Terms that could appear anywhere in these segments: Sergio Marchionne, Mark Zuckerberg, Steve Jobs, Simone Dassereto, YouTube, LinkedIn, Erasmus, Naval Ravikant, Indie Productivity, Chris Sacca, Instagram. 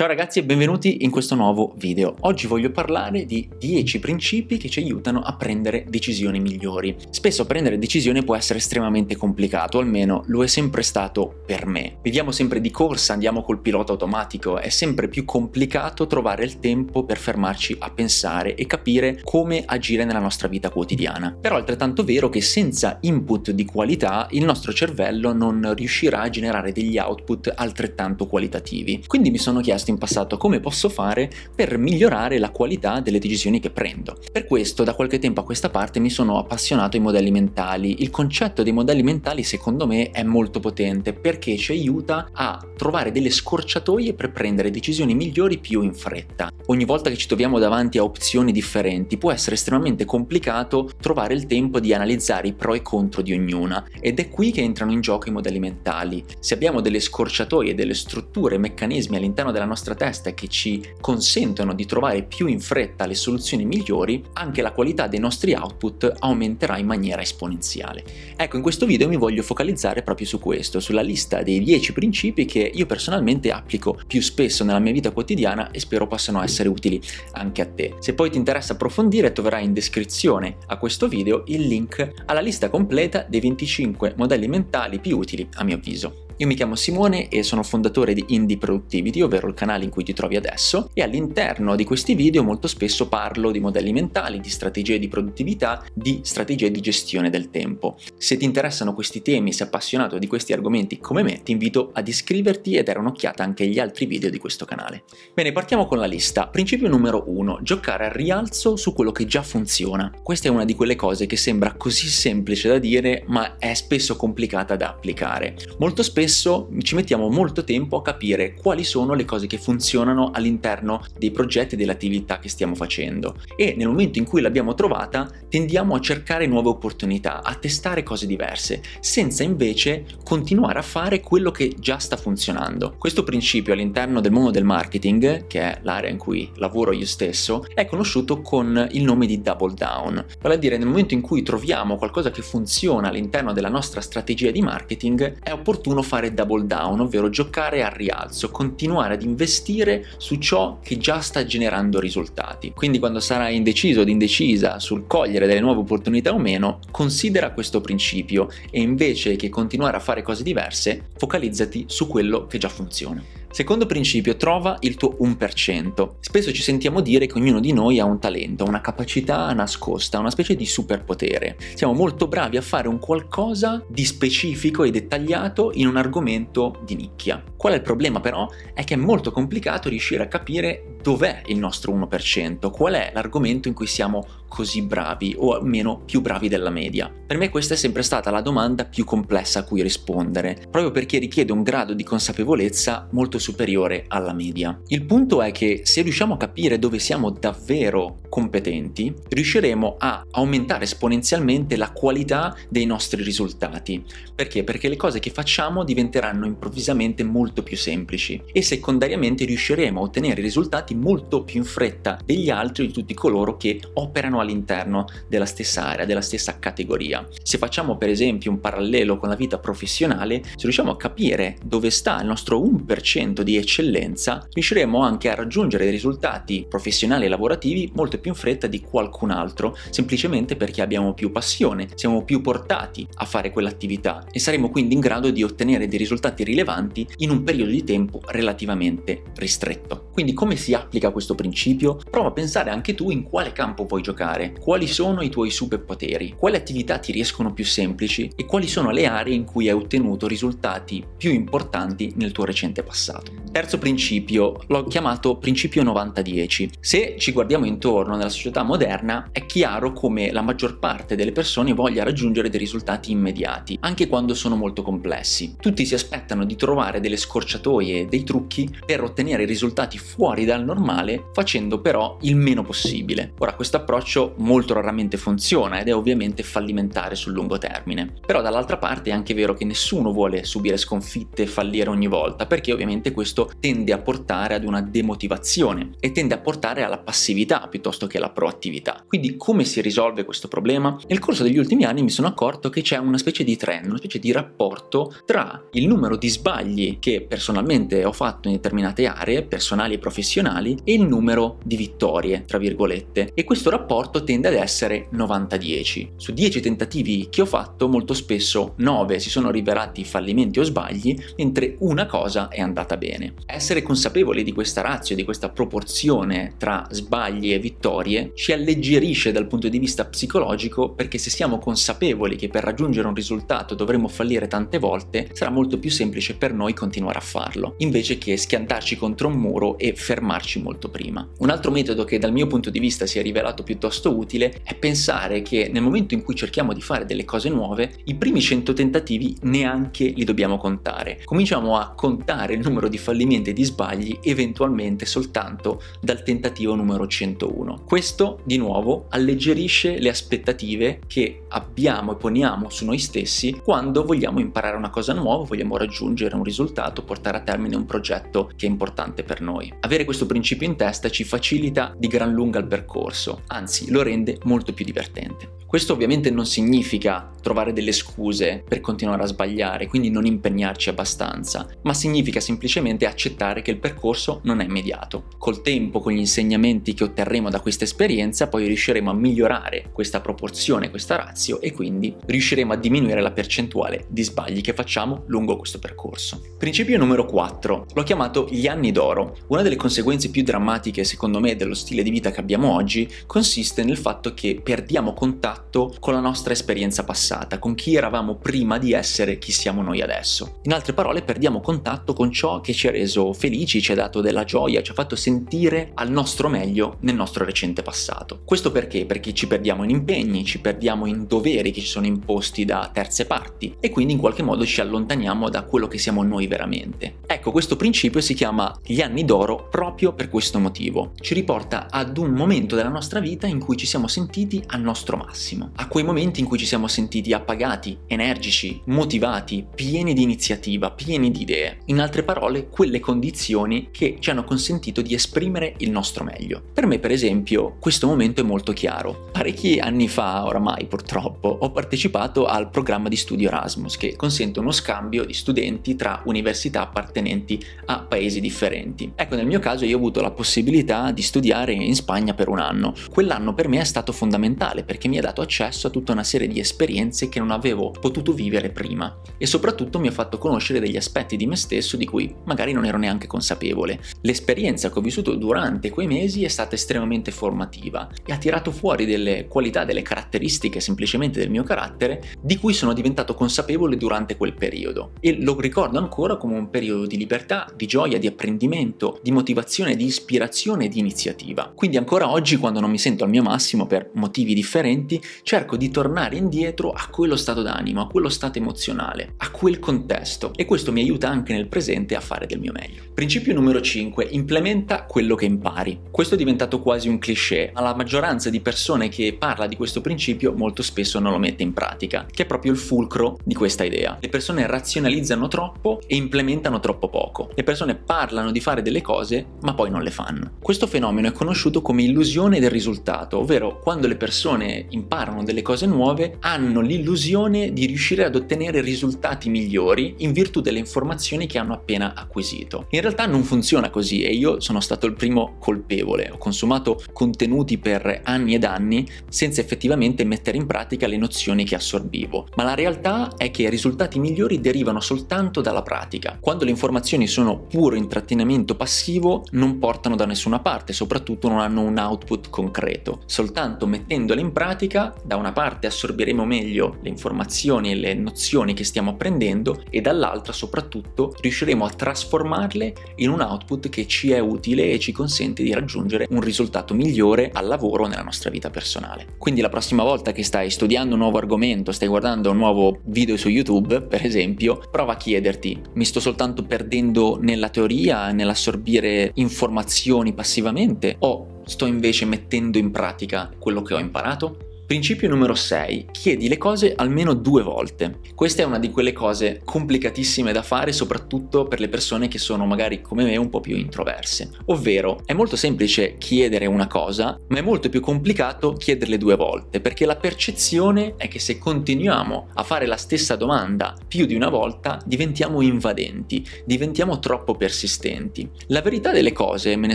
Ciao ragazzi e benvenuti in questo nuovo video. Oggi voglio parlare di 10 principi che ci aiutano a prendere decisioni migliori. Spesso prendere decisioni può essere estremamente complicato, almeno lo è sempre stato per me. Viviamo sempre di corsa, andiamo col pilota automatico, è sempre più complicato trovare il tempo per fermarci a pensare e capire come agire nella nostra vita quotidiana. Però è altrettanto vero che senza input di qualità il nostro cervello non riuscirà a generare degli output altrettanto qualitativi. Quindi mi sono chiesto in passato come posso fare per migliorare la qualità delle decisioni che prendo. Per questo da qualche tempo a questa parte mi sono appassionato ai modelli mentali. Il concetto dei modelli mentali secondo me è molto potente perché ci aiuta a trovare delle scorciatoie per prendere decisioni migliori più in fretta. Ogni volta che ci troviamo davanti a opzioni differenti può essere estremamente complicato trovare il tempo di analizzare i pro e contro di ognuna ed è qui che entrano in gioco i modelli mentali. Se abbiamo delle scorciatoie, delle strutture, meccanismi all'interno della nostra testa che ci consentono di trovare più in fretta le soluzioni migliori, anche la qualità dei nostri output aumenterà in maniera esponenziale. Ecco, in questo video mi voglio focalizzare proprio su questo, sulla lista dei 10 principi che io personalmente applico più spesso nella mia vita quotidiana e spero possano essere utili anche a te. Se poi ti interessa approfondire, troverai in descrizione a questo video il link alla lista completa dei 25 modelli mentali più utili a mio avviso. Io mi chiamo Simone e sono fondatore di Indie Productivity, ovvero il canale in cui ti trovi adesso, e all'interno di questi video molto spesso parlo di modelli mentali, di strategie di produttività, di strategie di gestione del tempo. Se ti interessano questi temi, sei appassionato di questi argomenti come me, ti invito ad iscriverti e dare un'occhiata anche agli altri video di questo canale. Bene, partiamo con la lista. Principio numero 1, giocare al rialzo su quello che già funziona. Questa è una di quelle cose che sembra così semplice da dire, ma è spesso complicata da applicare. Molto spesso ci mettiamo molto tempo a capire quali sono le cose che funzionano all'interno dei progetti e delle attività che stiamo facendo e nel momento in cui l'abbiamo trovata tendiamo a cercare nuove opportunità, a testare cose diverse, senza invece continuare a fare quello che già sta funzionando. Questo principio all'interno del mondo del marketing, che è l'area in cui lavoro io stesso, è conosciuto con il nome di double down, vale a dire nel momento in cui troviamo qualcosa che funziona all'interno della nostra strategia di marketing è opportuno fare double down, ovvero giocare al rialzo, continuare ad investire su ciò che già sta generando risultati. Quindi quando sarai indeciso o indecisa sul cogliere delle nuove opportunità o meno, considera questo principio e invece che continuare a fare cose diverse, focalizzati su quello che già funziona. Secondo principio, trova il tuo 1%. Spesso ci sentiamo dire che ognuno di noi ha un talento, una capacità nascosta, una specie di superpotere. Siamo molto bravi a fare un qualcosa di specifico e dettagliato in un argomento di nicchia. Qual è il problema però? È che è molto complicato riuscire a capire dov'è il nostro 1%, qual è l'argomento in cui siamo così bravi o almeno più bravi della media. Per me questa è sempre stata la domanda più complessa a cui rispondere, proprio perché richiede un grado di consapevolezza molto superiore alla media. Il punto è che se riusciamo a capire dove siamo davvero competenti, riusciremo a aumentare esponenzialmente la qualità dei nostri risultati. Perché? Perché le cose che facciamo diventeranno improvvisamente molto più semplici e secondariamente riusciremo a ottenere risultati molto più in fretta degli altri o di tutti coloro che operano all'interno della stessa area, della stessa categoria. Se facciamo per esempio un parallelo con la vita professionale, se riusciamo a capire dove sta il nostro 1% di eccellenza, riusciremo anche a raggiungere dei risultati professionali e lavorativi molto più in fretta di qualcun altro, semplicemente perché abbiamo più passione, siamo più portati a fare quell'attività e saremo quindi in grado di ottenere dei risultati rilevanti in un periodo di tempo relativamente ristretto. Quindi come si applica questo principio? Prova a pensare anche tu in quale campo puoi giocare, quali sono i tuoi superpoteri, quali attività ti riescono più semplici e quali sono le aree in cui hai ottenuto risultati più importanti nel tuo recente passato. Terzo principio, l'ho chiamato principio 90-10. Se ci guardiamo intorno nella società moderna è chiaro come la maggior parte delle persone voglia raggiungere dei risultati immediati, anche quando sono molto complessi. Tutti si aspettano di trovare delle scorciatoie, dei trucchi per ottenere risultati fuori dal normale, facendo però il meno possibile. Ora, questo approccio molto raramente funziona ed è ovviamente fallimentare sul lungo termine. Però dall'altra parte è anche vero che nessuno vuole subire sconfitte e fallire ogni volta, perché ovviamente questo tende a portare ad una demotivazione e tende a portare alla passività piuttosto che la proattività. Quindi come si risolve questo problema? Nel corso degli ultimi anni mi sono accorto che c'è una specie di trend, una specie di rapporto tra il numero di sbagli che personalmente ho fatto in determinate aree, personali personali e professionali e il numero di vittorie, tra virgolette, e questo rapporto tende ad essere 90-10. Su 10 tentativi che ho fatto, molto spesso 9 si sono rivelati fallimenti o sbagli, mentre una cosa è andata bene. Essere consapevoli di questa ratio, di questa proporzione tra sbagli e vittorie, ci alleggerisce dal punto di vista psicologico, perché se siamo consapevoli che per raggiungere un risultato dovremo fallire tante volte, sarà molto più semplice per noi continuare a farlo, invece che schiantarci contro un muro e fermarci molto prima. Un altro metodo che dal mio punto di vista si è rivelato piuttosto utile è pensare che nel momento in cui cerchiamo di fare delle cose nuove, i primi 100 tentativi neanche li dobbiamo contare. Cominciamo a contare il numero di fallimenti e di sbagli eventualmente soltanto dal tentativo numero 101. Questo, di nuovo, alleggerisce le aspettative che abbiamo e poniamo su noi stessi quando vogliamo imparare una cosa nuova, vogliamo raggiungere un risultato, portare a termine un progetto che è importante per noi. Avere questo principio in testa ci facilita di gran lunga il percorso, anzi lo rende molto più divertente. Questo ovviamente non significa trovare delle scuse per continuare a sbagliare, quindi non impegnarci abbastanza, ma significa semplicemente accettare che il percorso non è immediato. Col tempo, con gli insegnamenti che otterremo da questa esperienza, poi riusciremo a migliorare questa proporzione, questa ratio, e quindi riusciremo a diminuire la percentuale di sbagli che facciamo lungo questo percorso. Principio numero 4, l'ho chiamato gli anni d'oro. Una delle conseguenze più drammatiche, secondo me, dello stile di vita che abbiamo oggi consiste nel fatto che perdiamo contatto con la nostra esperienza passata, con chi eravamo prima di essere chi siamo noi adesso. In altre parole, perdiamo contatto con ciò che ci ha reso felici, ci ha dato della gioia, ci ha fatto sentire al nostro meglio nel nostro recente passato. Questo perché? Perché ci perdiamo in impegni, ci perdiamo in doveri che ci sono imposti da terze parti e quindi in qualche modo ci allontaniamo da quello che siamo noi veramente. Ecco, questo principio si chiama gli anni d'oro proprio per questo motivo. Ci riporta ad un momento della nostra vita in cui ci siamo sentiti al nostro massimo, a quei momenti in cui ci siamo sentiti appagati, energici, motivati, pieni di iniziativa, pieni di idee. In altre parole, quelle condizioni che ci hanno consentito di esprimere il nostro meglio. Per me, per esempio, questo momento è molto chiaro. Parecchi anni fa, oramai purtroppo, ho partecipato al programma di studio Erasmus, che consente uno scambio di studenti tra università appartenenti a paesi differenti. Ecco, nel mio caso io ho avuto la possibilità di studiare in Spagna per un anno. Quell'anno per me è stato fondamentale perché mi ha dato accesso a tutta una serie di esperienze che non avevo potuto vivere prima e soprattutto mi ha fatto conoscere degli aspetti di me stesso di cui magari non ero neanche consapevole. L'esperienza che ho vissuto durante quei mesi è stata estremamente formativa e ha tirato fuori delle qualità, delle caratteristiche semplicemente del mio carattere di cui sono diventato consapevole durante quel periodo, e lo ricordo ancora come un periodo di libertà, di gioia, di apprendimento, di motivazione, di ispirazione e di iniziativa. Quindi ancora oggi, quando non mi sento al mio massimo per motivi differenti, cerco di tornare indietro a quello stato d'animo, a quello stato emozionale, a quel contesto, e questo mi aiuta anche nel presente a fare del mio meglio. Principio numero 5, implementa quello che impari. Questo è diventato quasi un cliché, ma la maggioranza di persone che parla di questo principio molto spesso non lo mette in pratica, che è proprio il fulcro di questa idea. Le persone razionalizzano troppo e implementano troppo poco. Le persone parlano di fare delle cose ma poi non le fanno. Questo fenomeno è conosciuto come illusione del risultato, ovvero quando le persone imparano delle cose nuove hanno l'illusione di riuscire ad ottenere risultati migliori in virtù delle informazioni che hanno appena acquisito. In realtà non funziona così e io sono stato il primo colpevole. Ho consumato contenuti per anni ed anni senza effettivamente mettere in pratica le nozioni che assorbivo, ma la realtà è che i risultati migliori derivano soltanto dalla pratica. Quando le informazioni sono puro intrattenimento passivo non portano da nessuna parte, soprattutto non hanno un output concreto. Soltanto mettendole in pratica, da una parte assorbiremo meglio le informazioni e le nozioni che stiamo apprendendo e dall'altra soprattutto riusciremo a trasformarle in un output che ci è utile e ci consente di raggiungere un risultato migliore al lavoro o nella nostra vita personale. Quindi la prossima volta che stai studiando un nuovo argomento, stai guardando un nuovo video su YouTube per esempio, prova a chiederti: mi sto soltanto perdendo nella teoria, nell'assorbire informazioni passivamente, o sto invece mettendo in pratica quello che ho imparato? Principio numero 6. Chiedi le cose almeno 2 volte. Questa è una di quelle cose complicatissime da fare, soprattutto per le persone che sono magari come me un po' più introverse. Ovvero, è molto semplice chiedere una cosa, ma è molto più complicato chiederle 2 volte, perché la percezione è che se continuiamo a fare la stessa domanda più di una volta, diventiamo invadenti, diventiamo troppo persistenti. La verità delle cose, me ne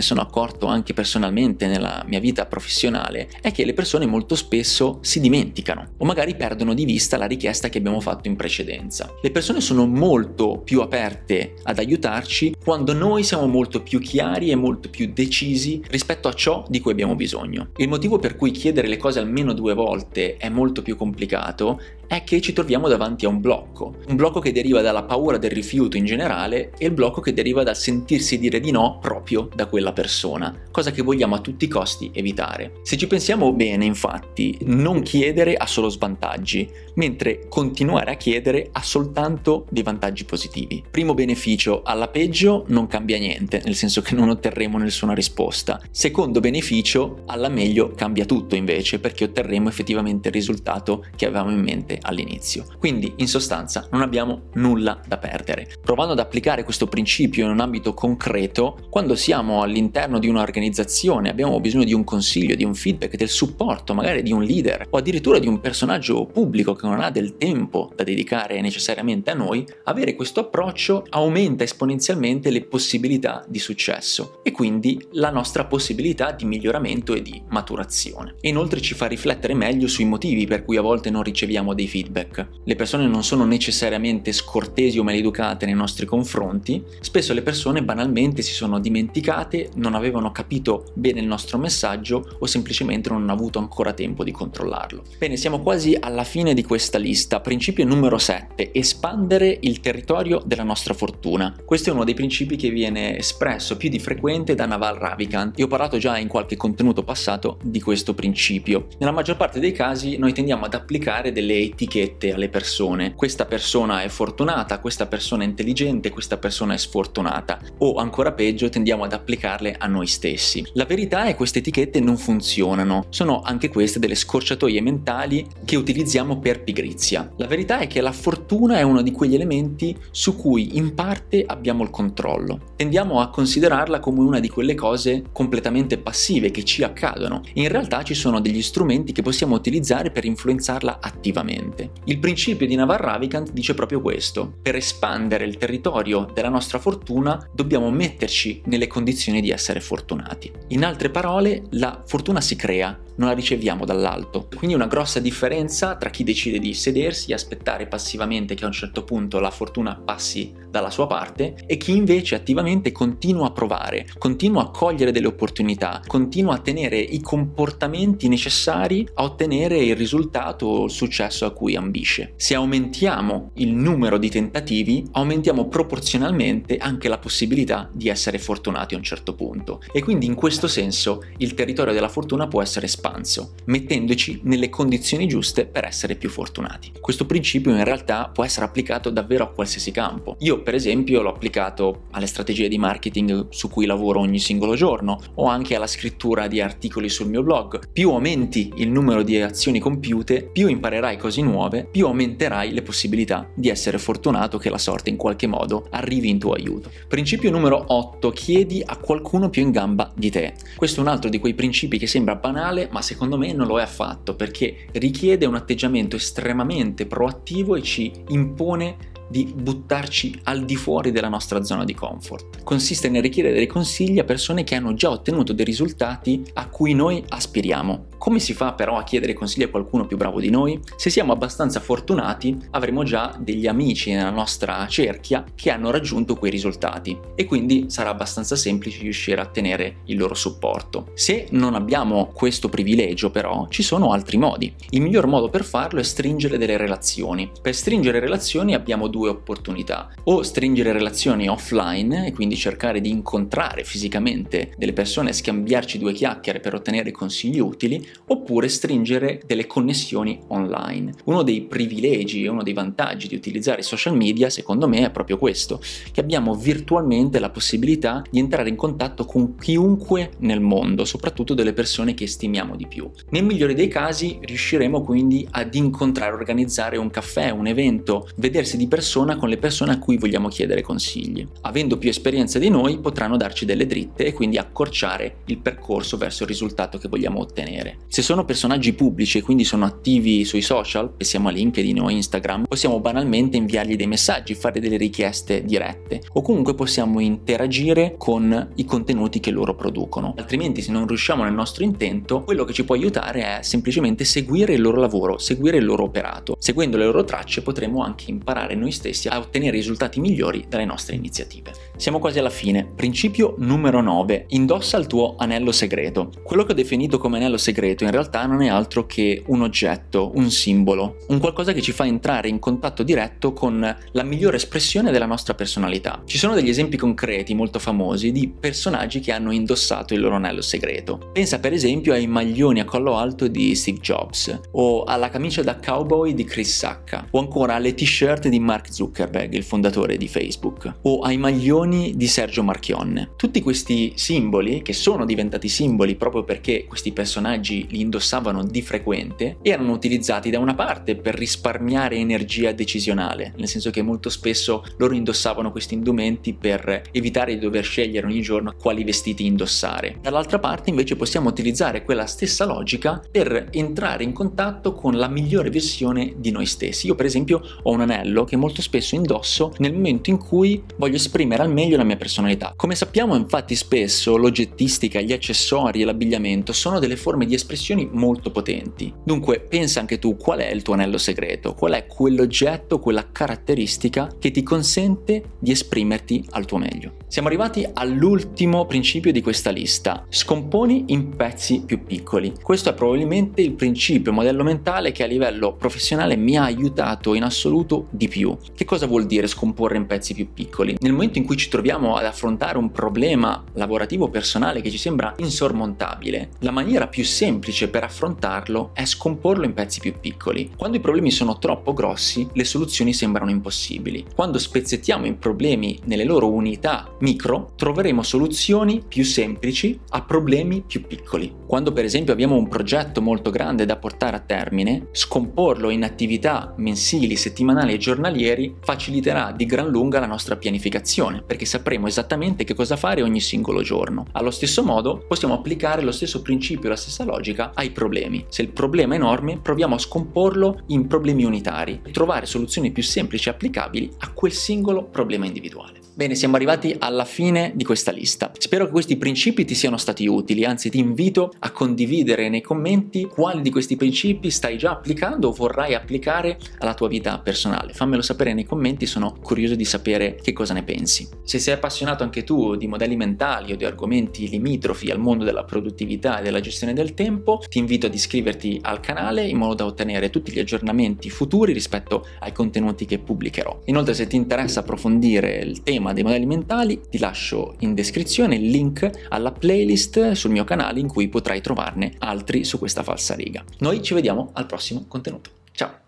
sono accorto anche personalmente nella mia vita professionale, è che le persone molto spesso si dimenticano o magari perdono di vista la richiesta che abbiamo fatto in precedenza. Le persone sono molto più aperte ad aiutarci quando noi siamo molto più chiari e molto più decisi rispetto a ciò di cui abbiamo bisogno. Il motivo per cui chiedere le cose almeno 2 volte è molto più complicato è che ci troviamo davanti a un blocco che deriva dalla paura del rifiuto in generale e il blocco che deriva dal sentirsi dire di no proprio da quella persona, cosa che vogliamo a tutti i costi evitare. Se ci pensiamo bene, infatti, non chiedere ha solo svantaggi, mentre continuare a chiedere ha soltanto dei vantaggi positivi. Primo beneficio: alla peggio non cambia niente, nel senso che non otterremo nessuna risposta. Secondo beneficio: alla meglio cambia tutto invece, perché otterremo effettivamente il risultato che avevamo in mente all'inizio. Quindi, in sostanza, non abbiamo nulla da perdere. Provando ad applicare questo principio in un ambito concreto, quando siamo all'interno di un'organizzazione, abbiamo bisogno di un consiglio, di un feedback, del supporto magari di un leader o addirittura di un personaggio pubblico che non ha del tempo da dedicare necessariamente a noi, avere questo approccio aumenta esponenzialmente le possibilità di successo e quindi la nostra possibilità di miglioramento e di maturazione. E inoltre ci fa riflettere meglio sui motivi per cui a volte non riceviamo dei feedback. Le persone non sono necessariamente scortesi o maleducate nei nostri confronti, spesso le persone banalmente si sono dimenticate, non avevano capito bene il nostro messaggio o semplicemente non hanno avuto ancora tempo di controllarlo. Bene, siamo quasi alla fine di questa lista. Principio numero 7, espandere il territorio della nostra fortuna. Questo è uno dei principi che viene espresso più di frequente da Naval Ravikant. Io ho parlato già in qualche contenuto passato di questo principio. Nella maggior parte dei casi noi tendiamo ad applicare delle etichette alle persone. Questa persona è fortunata, questa persona è intelligente, questa persona è sfortunata, o ancora peggio tendiamo ad applicarle a noi stessi. La verità è che queste etichette non funzionano, sono anche queste delle scorciatoie mentali che utilizziamo per pigrizia. La verità è che la fortuna è uno di quegli elementi su cui in parte abbiamo il controllo. Tendiamo a considerarla come una di quelle cose completamente passive che ci accadono. In realtà ci sono degli strumenti che possiamo utilizzare per influenzarla attivamente. Il principio di Naval Ravikant dice proprio questo: per espandere il territorio della nostra fortuna dobbiamo metterci nelle condizioni di essere fortunati. In altre parole, la fortuna si crea, non la riceviamo dall'alto. Quindi una grossa differenza tra chi decide di sedersi e aspettare passivamente che a un certo punto la fortuna passi dalla sua parte e chi invece attivamente continua a provare, continua a cogliere delle opportunità, continua a tenere i comportamenti necessari a ottenere il risultato o il successo a cui ambisce. Se aumentiamo il numero di tentativi, aumentiamo proporzionalmente anche la possibilità di essere fortunati a un certo punto. E quindi in questo senso il territorio della fortuna può essere espanso, mettendoci nelle condizioni giuste per essere più fortunati. Questo principio in realtà può essere applicato davvero a qualsiasi campo. Io per esempio l'ho applicato alle strategie di marketing su cui lavoro ogni singolo giorno, o anche alla scrittura di articoli sul mio blog. Più aumenti il numero di azioni compiute, più imparerai cose nuove, più aumenterai le possibilità di essere fortunato che la sorte in qualche modo arrivi in tuo aiuto. Principio numero 8, chiedi a qualcuno più in gamba di te. Questo è un altro di quei principi che sembra banale, ma secondo me non lo è affatto, perché richiede un atteggiamento estremamente proattivo e ci impone di buttarci al di fuori della nostra zona di comfort. Consiste nel richiedere dei consigli a persone che hanno già ottenuto dei risultati a cui noi aspiriamo. Come si fa però a chiedere consigli a qualcuno più bravo di noi? Se siamo abbastanza fortunati, avremo già degli amici nella nostra cerchia che hanno raggiunto quei risultati e quindi sarà abbastanza semplice riuscire a tenere il loro supporto. Se non abbiamo questo privilegio però, ci sono altri modi. Il miglior modo per farlo è stringere delle relazioni. Per stringere relazioni abbiamo due opportunità: o stringere relazioni offline e quindi cercare di incontrare fisicamente delle persone, scambiarci 2 chiacchiere per ottenere consigli utili, oppure stringere delle connessioni online. Uno dei privilegi e uno dei vantaggi di utilizzare i social media, secondo me, è proprio questo, che abbiamo virtualmente la possibilità di entrare in contatto con chiunque nel mondo, soprattutto delle persone che stimiamo di più. Nel migliore dei casi riusciremo quindi ad incontrare, organizzare un caffè, un evento, vedersi di persona con le persone a cui vogliamo chiedere consigli. Avendo più esperienza di noi potranno darci delle dritte e quindi accorciare il percorso verso il risultato che vogliamo ottenere. Se sono personaggi pubblici e quindi sono attivi sui social, pensiamo a LinkedIn o Instagram, possiamo banalmente inviargli dei messaggi, fare delle richieste dirette o comunque possiamo interagire con i contenuti che loro producono. Altrimenti, se non riusciamo nel nostro intento, quello che ci può aiutare è semplicemente seguire il loro lavoro, seguire il loro operato. Seguendo le loro tracce potremo anche imparare noi stessi a ottenere risultati migliori dalle nostre iniziative. Siamo quasi alla fine. Principio numero 9. Indossa il tuo anello segreto. Quello che ho definito come anello segreto in realtà non è altro che un oggetto, un simbolo, un qualcosa che ci fa entrare in contatto diretto con la migliore espressione della nostra personalità. Ci sono degli esempi concreti molto famosi di personaggi che hanno indossato il loro anello segreto. Pensa per esempio ai maglioni a collo alto di Steve Jobs, o alla camicia da cowboy di Chris Sacca, o ancora alle t-shirt di Mark Zuckerberg, il fondatore di Facebook, o ai maglioni di Sergio Marchionne. Tutti questi simboli, che sono diventati simboli proprio perché questi personaggi li indossavano di frequente, erano utilizzati da una parte per risparmiare energia decisionale, nel senso che molto spesso loro indossavano questi indumenti per evitare di dover scegliere ogni giorno quali vestiti indossare. Dall'altra parte invece possiamo utilizzare quella stessa logica per entrare in contatto con la migliore versione di noi stessi. Io per esempio ho un anello che molto spesso indosso nel momento in cui voglio esprimere al meglio la mia personalità. Come sappiamo, infatti, spesso l'oggettistica, gli accessori e l'abbigliamento sono delle forme di espressioni molto potenti. Dunque pensa anche tu qual è il tuo anello segreto, qual è quell'oggetto, quella caratteristica che ti consente di esprimerti al tuo meglio. Siamo arrivati all'ultimo principio di questa lista. Scomponi in pezzi più piccoli. Questo è probabilmente il principio, modello mentale che a livello professionale mi ha aiutato in assoluto di più. Che cosa vuol dire scomporre in pezzi più piccoli? Nel momento in cui ci troviamo ad affrontare un problema lavorativo personale che ci sembra insormontabile, la maniera più semplice per affrontarlo è scomporlo in pezzi più piccoli. Quando i problemi sono troppo grossi, le soluzioni sembrano impossibili. Quando spezzettiamo i problemi nelle loro unità micro, troveremo soluzioni più semplici a problemi più piccoli. Quando per esempio abbiamo un progetto molto grande da portare a termine, scomporlo in attività mensili, settimanali e giornalieri faciliterà di gran lunga la nostra pianificazione, perché sapremo esattamente che cosa fare ogni singolo giorno. Allo stesso modo possiamo applicare lo stesso principio e la stessa logica ai problemi. Se il problema è enorme, proviamo a scomporlo in problemi unitari e trovare soluzioni più semplici e applicabili a quel singolo problema individuale. Bene, siamo arrivati alla fine di questa lista. Spero che questi principi ti siano stati utili, anzi ti invito a condividere nei commenti quali di questi principi stai già applicando o vorrai applicare alla tua vita personale. Fammelo sapere nei commenti, sono curioso di sapere che cosa ne pensi. Se sei appassionato anche tu di modelli mentali o di argomenti limitrofi al mondo della produttività e della gestione del tempo, ti invito ad iscriverti al canale in modo da ottenere tutti gli aggiornamenti futuri rispetto ai contenuti che pubblicherò. Inoltre, se ti interessa approfondire il tema dei modelli mentali, ti lascio in descrizione il link alla playlist sul mio canale in cui potrai trovarne altri su questa falsariga. Noi ci vediamo al prossimo contenuto. Ciao!